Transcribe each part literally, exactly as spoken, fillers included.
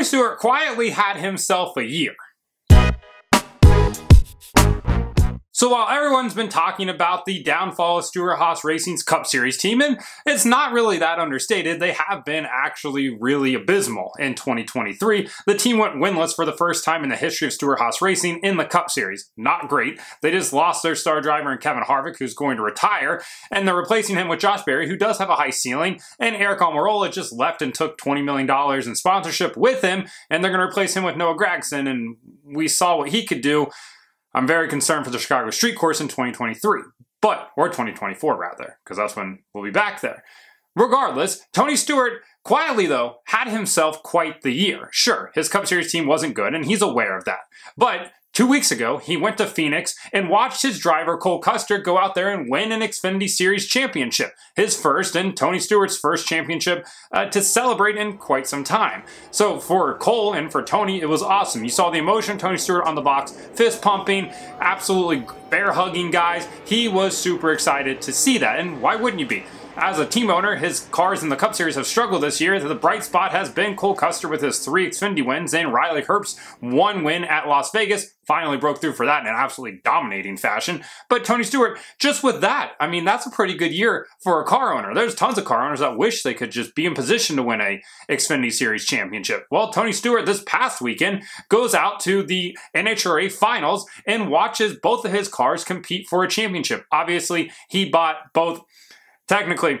Tony Stewart quietly had himself a year. So while everyone's been talking about the downfall of Stewart-Haas Racing's Cup Series team, and it's not really that understated, they have been actually really abysmal in twenty twenty-three. The team went winless for the first time in the history of Stewart-Haas Racing in the Cup Series. Not great. They just lost their star driver in Kevin Harvick, who's going to retire, and they're replacing him with Josh Berry, who does have a high ceiling, and Eric Almirola just left and took twenty million dollars in sponsorship with him, and they're going to replace him with Noah Gregson, and we saw what he could do. I'm very concerned for the Chicago Street Course in twenty twenty-three, but, or twenty twenty-four rather, because that's when we'll be back there. Regardless, Tony Stewart quietly, though, had himself quite the year. Sure, his Cup Series team wasn't good, and he's aware of that. But two weeks ago, he went to Phoenix and watched his driver, Cole Custer, go out there and win an Xfinity Series championship. His first, and Tony Stewart's first championship uh, to celebrate in quite some time. So for Cole and for Tony, it was awesome. You saw the emotion, Tony Stewart on the box, fist pumping, absolutely bear hugging guys. He was super excited to see that, and why wouldn't you be? As a team owner, his cars in the Cup Series have struggled this year. The bright spot has been Cole Custer with his three Xfinity wins, and Riley Herbst, one win at Las Vegas, finally broke through for that in an absolutely dominating fashion. But Tony Stewart, just with that, I mean, that's a pretty good year for a car owner. There's tons of car owners that wish they could just be in position to win a Xfinity Series championship. Well, Tony Stewart this past weekend goes out to the N H R A finals and watches both of his cars compete for a championship. Obviously, he bought both. Technically,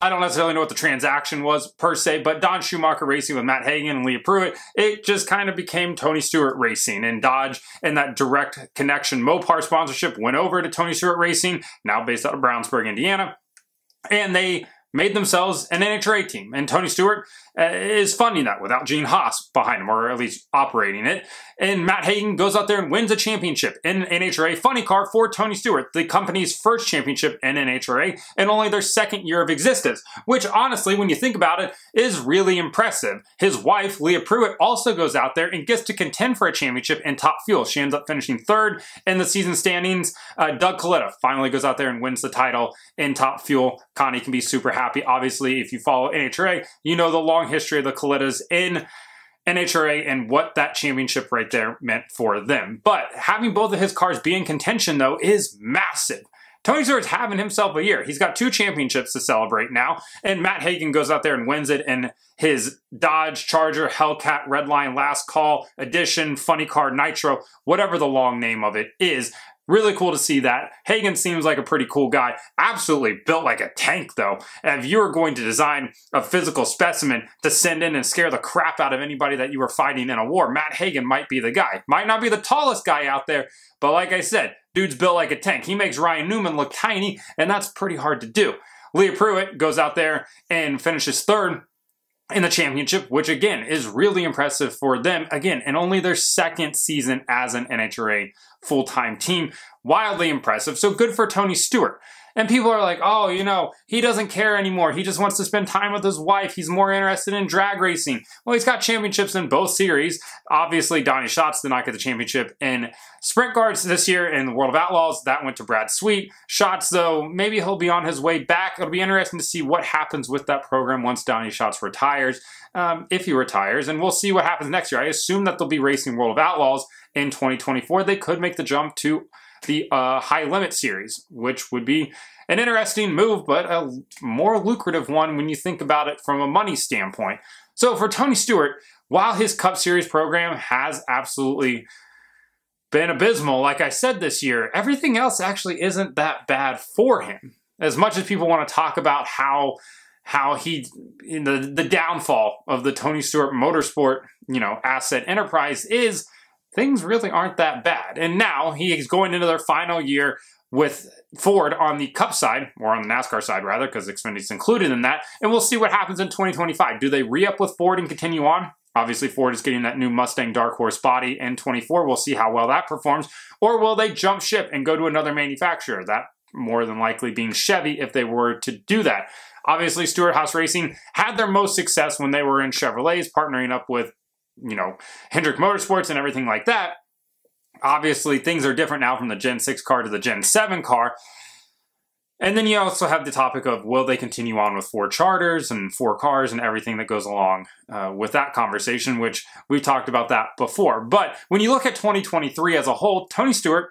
I don't necessarily know what the transaction was per se, but Don Schumacher Racing with Matt Hagan and Leah Pruett, it just kind of became Tony Stewart Racing, and Dodge and that Direct Connection Mopar sponsorship went over to Tony Stewart Racing, now based out of Brownsburg, Indiana, and they made themselves an N H R A team, and Tony Stewart uh, is funding that without Gene Haas behind him, or at least operating it. And Matt Hagan goes out there and wins a championship in N H R A funny car for Tony Stewart, the company's first championship in N H R A, and only their second year of existence, which honestly, when you think about it, is really impressive. His wife, Leah Pruett, also goes out there and gets to contend for a championship in Top Fuel. She ends up finishing third in the season standings. Uh, Doug Kalitta finally goes out there and wins the title in Top Fuel. Connie can be super happy. Obviously, if you follow N H R A, you know the long history of the Kalittas in N H R A and what that championship right there meant for them. But having both of his cars be in contention, though, is massive. Tony Stewart's having himself a year. He's got two championships to celebrate now, and Matt Hagan goes out there and wins it in his Dodge Charger Hellcat Redline Last Call Edition Funny Car Nitro, whatever the long name of it is. Really cool to see that. Hagan seems like a pretty cool guy. Absolutely built like a tank, though. And if you were going to design a physical specimen to send in and scare the crap out of anybody that you were fighting in a war, Matt Hagan might be the guy. Might not be the tallest guy out there, but like I said, dude's built like a tank. He makes Ryan Newman look tiny, and that's pretty hard to do. Leah Pruett goes out there and finishes third in the championship, which again is really impressive for them, again, and only their second season as an N H R A full-time team. Wildly impressive, so good for Tony Stewart. And people are like, oh, you know, he doesn't care anymore. He just wants to spend time with his wife. He's more interested in drag racing. Well, he's got championships in both series. Obviously, Donnie Schatz did not get the championship in Sprint Guards this year in the World of Outlaws. That went to Brad Sweet. Schatz, though, maybe he'll be on his way back. It'll be interesting to see what happens with that program once Donnie Schatz retires, um, if he retires. And we'll see what happens next year. I assume that they'll be racing World of Outlaws in twenty twenty-four. They could make the jump to the uh, High Limit series, which would be an interesting move, but a more lucrative one when you think about it from a money standpoint. So for Tony Stewart, while his Cup Series program has absolutely been abysmal, like I said this year, everything else actually isn't that bad for him. As much as people want to talk about how how he, in the, the downfall of the Tony Stewart Motorsport, you know, asset enterprise is, things really aren't that bad. And now he is going into their final year with Ford on the Cup side, or on the NASCAR side rather, because Xfinity's included in that. And we'll see what happens in twenty twenty-five. Do they re-up with Ford and continue on? Obviously, Ford is getting that new Mustang Dark Horse body in twenty-four. We'll see how well that performs. Or will they jump ship and go to another manufacturer? That more than likely being Chevy if they were to do that. Obviously, Stewart-Haas Racing had their most success when they were in Chevrolets, partnering up with, you know, Hendrick Motorsports and everything like that. Obviously, things are different now from the Gen six car to the Gen seven car. And then you also have the topic of, will they continue on with four charters and four cars and everything that goes along uh, with that conversation, which we've talked about that before. But when you look at twenty twenty-three as a whole, Tony Stewart,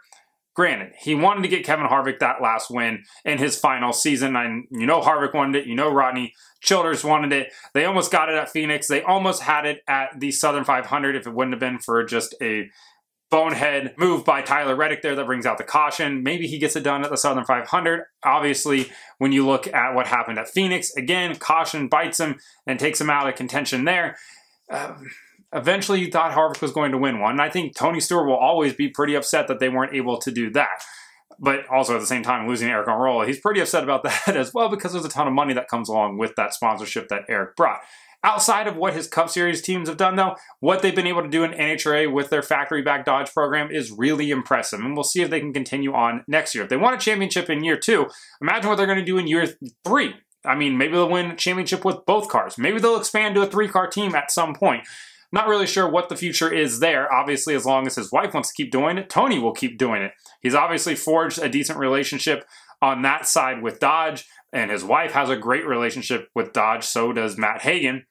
granted, he wanted to get Kevin Harvick that last win in his final season. And you know Harvick wanted it. You know Rodney Childers wanted it. They almost got it at Phoenix. They almost had it at the Southern five hundred if it wouldn't have been for just a bonehead move by Tyler Reddick there that brings out the caution. Maybe he gets it done at the Southern five hundred. Obviously, when you look at what happened at Phoenix, again, caution bites him and takes him out of contention there. Um, Eventually, you thought Harvick was going to win one. And I think Tony Stewart will always be pretty upset that they weren't able to do that. But also, at the same time, losing Eric Almirola, he's pretty upset about that as well, because there's a ton of money that comes along with that sponsorship that Eric brought. Outside of what his Cup Series teams have done, though, what they've been able to do in N H R A with their factory-backed Dodge program is really impressive. And we'll see if they can continue on next year. If they want a championship in year two, imagine what they're going to do in year three. I mean, maybe they'll win a championship with both cars. Maybe they'll expand to a three-car team at some point. Not really sure what the future is there. Obviously, as long as his wife wants to keep doing it, Tony will keep doing it. He's obviously forged a decent relationship on that side with Dodge, and his wife has a great relationship with Dodge. So does Matt Hagan.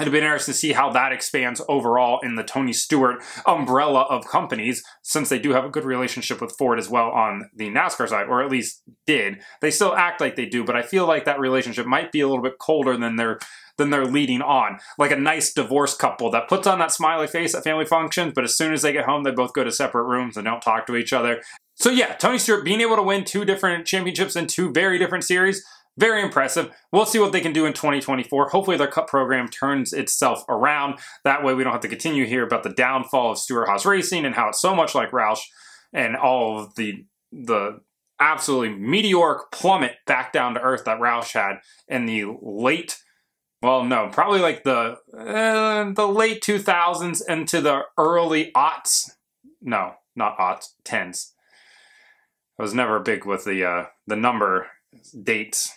It'd be interesting to see how that expands overall in the Tony Stewart umbrella of companies, since they do have a good relationship with Ford as well on the NASCAR side, or at least did. They still act like they do, but I feel like that relationship might be a little bit colder than their than they're leading on. Like a nice divorced couple that puts on that smiley face at family functions, but as soon as they get home, they both go to separate rooms and don't talk to each other. So yeah, Tony Stewart being able to win two different championships in two very different series, very impressive. We'll see what they can do in twenty twenty-four. Hopefully their Cup program turns itself around. That way we don't have to continue here about the downfall of Stewart-Haas Racing and how it's so much like Roush and all of the, the absolutely meteoric plummet back down to earth that Roush had in the late Well, no, probably like the uh, the late two thousands into the early aughts. No, not aughts, tens. I was never big with the uh, the number, dates,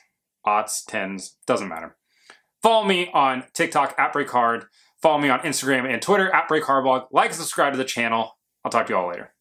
aughts, tens, doesn't matter. Follow me on TikTok at BreakHard. Follow me on Instagram and Twitter at BreakHardBlog. Like and subscribe to the channel. I'll talk to you all later.